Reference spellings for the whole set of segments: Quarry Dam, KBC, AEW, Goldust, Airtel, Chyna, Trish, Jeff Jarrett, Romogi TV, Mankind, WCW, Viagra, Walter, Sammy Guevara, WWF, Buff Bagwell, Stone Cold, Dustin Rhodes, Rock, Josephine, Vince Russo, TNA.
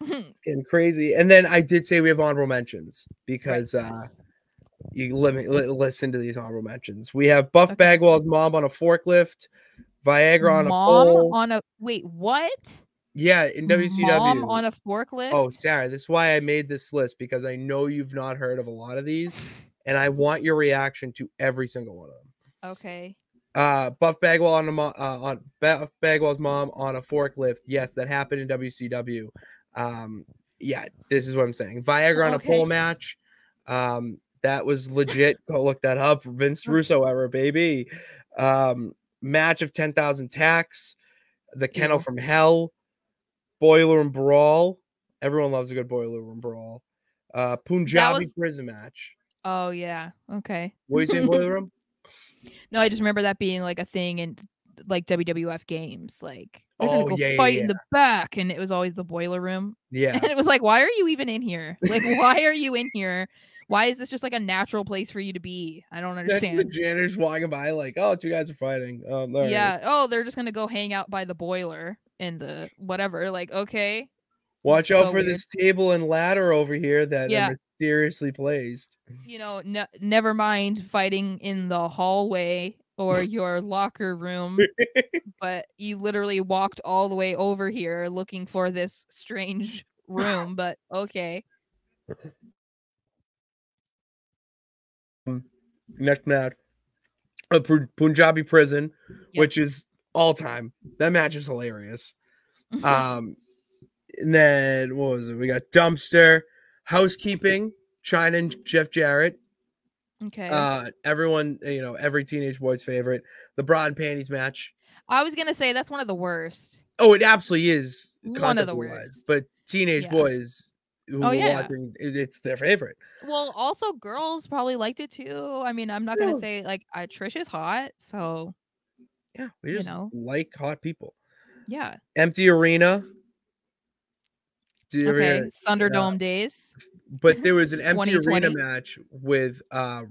It's getting crazy. And then I did say we have honorable mentions because you listen to these honorable mentions. We have Buff Bagwell's mom on a forklift, Viagra on a pole. On a wait, what? Yeah, in WCW. Mom on a forklift. Oh, Sarah, this is why I made this list, because I know you've not heard of a lot of these, and I want your reaction to every single one of them. Okay. Buff Bagwell on a on Buff Bagwell's mom on a forklift. Yes, that happened in WCW. Yeah, this is what I'm saying. Viagra on a pole match. That was legit. Go look that up. Vince Russo era, baby. Match of 10,000 tacks. The Kennel from Hell. Boiler Room Brawl. Everyone loves a good Boiler Room Brawl. Punjabi prison match. Oh yeah. Okay. What do you say, Boiler Room? No, I just remember that being like a thing in like WWF games. Like, oh, yeah, fight in the back, and it was always the Boiler Room. Yeah. And it was like, why are you even in here? Like, why are you in here? Why is this just like a natural place for you to be? I don't understand. The janitor's walking by like, oh, two guys are fighting. Yeah. Oh, they're just gonna go hang out by the boiler and the whatever. Like, okay. Watch out for this table and ladder over here that are mysteriously placed. You know, never mind fighting in the hallway or your locker room, but you literally walked all the way over here looking for this strange room, but okay. Next match, a Punjabi prison, which is all time. That match is hilarious. And then what was it? We got dumpster, housekeeping, Chyna and Jeff Jarrett. Okay. Everyone, you know, every teenage boy's favorite, the bra and panties match. I was gonna say that's one of the worst. Oh, it absolutely is one of the worst. But teenage boys who watching, it's their favorite. Well, also girls probably liked it too. I mean, I'm not gonna say like Trish is hot, so yeah, we just like hot people. Yeah. Empty arena. Okay, Thunderdome days. But there was an empty arena match with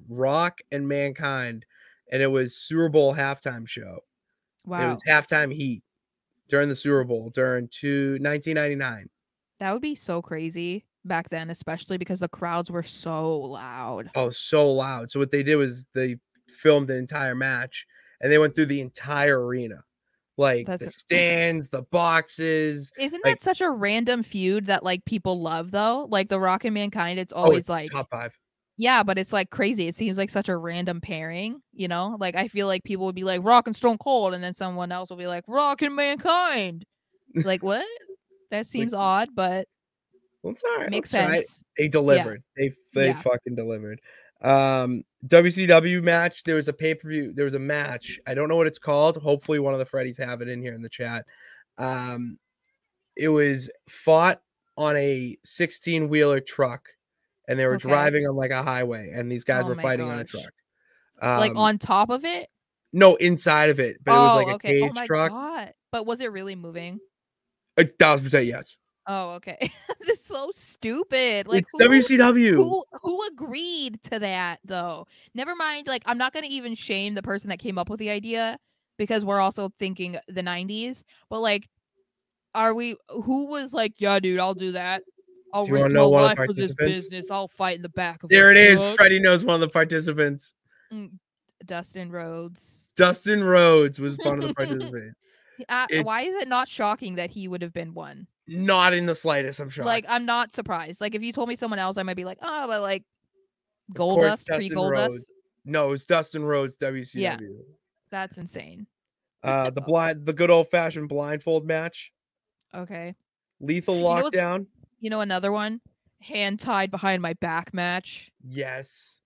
Rock and Mankind, and it was Super Bowl halftime show. Wow. It was halftime heat during the Super Bowl during 1999. That would be so crazy back then, especially because the crowds were so loud. Oh, so loud. So what they did was they filmed the entire match, and they went through the entire arena. Like the stands, the boxes. Isn't that such a random feud that like people love though? Like the Rock and Mankind, it's always it's like top 5. Yeah, but it's like crazy. It seems like such a random pairing, you know? Like I feel like people would be like Rock and Stone Cold, and then someone else will be like Rock and Mankind. Like what? That seems like, odd, but well, it's all right. Makes sense. They delivered. Yeah. They fucking delivered. WCW match, there was a pay-per-view, there was a match, I don't know what it's called, hopefully one of the Freddies have it in here in the chat. It was fought on a 16-wheeler truck, and they were driving on like a highway, and these guys were fighting on a truck, like on top of it, no, inside of it, but it was like a cage truck. God. But was it really moving? 1,000% yes. Oh, okay. This is so stupid. Like who, WCW. Who agreed to that though? Never mind. Like I'm not gonna even shame the person that came up with the idea because we're also thinking the 90s. But like, are we? Who was like, yeah, dude, I'll do that. I'll risk my life for this business. I'll fight in the back of there. It is. Freddie knows one of the participants. Dustin Rhodes. Dustin Rhodes was one of the participants. Why is it not shocking that he would have been one? Not in the slightest, I'm sure. Like, I'm not surprised. Like, if you told me someone else, I might be like, oh, but like Goldust, pre-Goldust. No, it's Dustin Rhodes, WCW. Yeah, that's insane. The good old-fashioned blindfold match. Okay. Lethal Lockdown. You know another one? Hand tied behind my back match. Yes.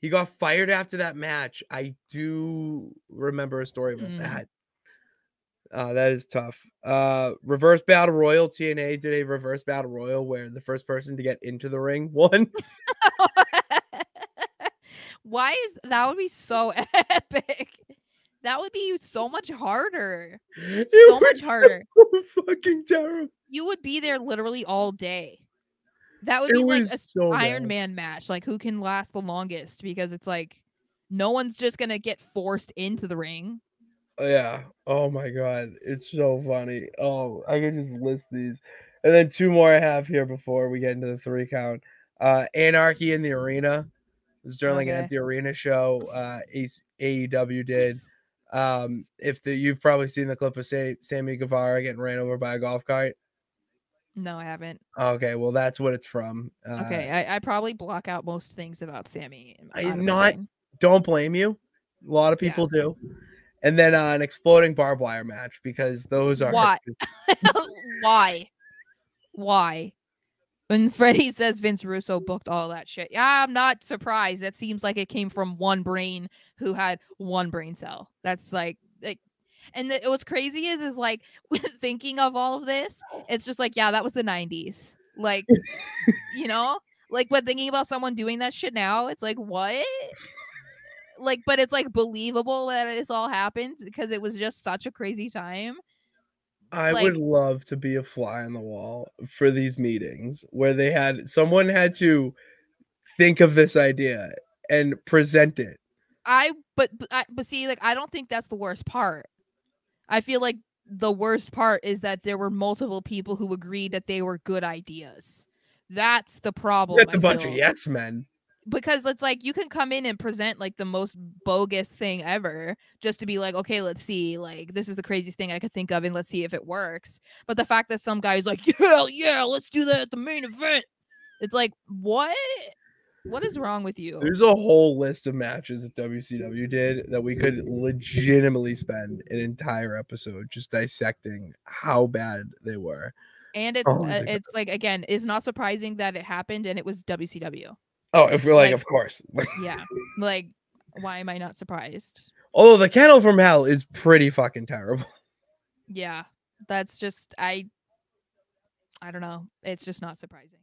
He got fired after that match. I do remember a story about that. That is tough. Reverse battle royal. TNA did a reverse battle royal where the first person to get into the ring won. Why is that? Would be so epic. That would be so much harder. So much harder. So fucking terrible. You would be there literally all day. That would be like a Iron Man match. Like who can last the longest? Because it's like no one's just gonna get forced into the ring. Yeah. Oh my God, it's so funny. Oh, I could just list these. And then two more I have here before we get into the three count. Anarchy in the Arena. It was during like an Empty Arena show AEW did. You've probably seen the clip of Sammy Guevara getting ran over by a golf cart. No, I haven't. Okay, well, that's what it's from. Okay, I probably block out most things about Sammy. Don't blame you. A lot of people do. And then an exploding barbed wire match, because those are... Why? Why? When Freddie says Vince Russo booked all that shit, I'm not surprised. That seems like it came from one brain who had one brain cell. That's like and what's crazy is like thinking of all of this, it's just like, yeah, that was the 90s. Like, you know, like, but thinking about someone doing that shit now, it's like, what? Like, but it's like believable that this all happened because it was just such a crazy time. I would love to be a fly on the wall for these meetings where they had someone had to think of this idea and present it. But see, like, I don't think that's the worst part. I feel like the worst part is that there were multiple people who agreed that they were good ideas. That's the problem. That's a bunch of yes men. Because it's like, you can come in and present like the most bogus thing ever just to be like, okay, let's see, like, this is the craziest thing I could think of and let's see if it works. But the fact that some guy is like, yeah, let's do that at the main event. It's like, what? What is wrong with you? There's a whole list of matches that WCW did that we could legitimately spend an entire episode just dissecting how bad they were. And it's like, again, it's not surprising that it happened and it was WCW. Oh, if we're like, of course. Yeah. Like, why am I not surprised? Although the Kennel from Hell is pretty fucking terrible. Yeah. That's just, I don't know. It's just not surprising.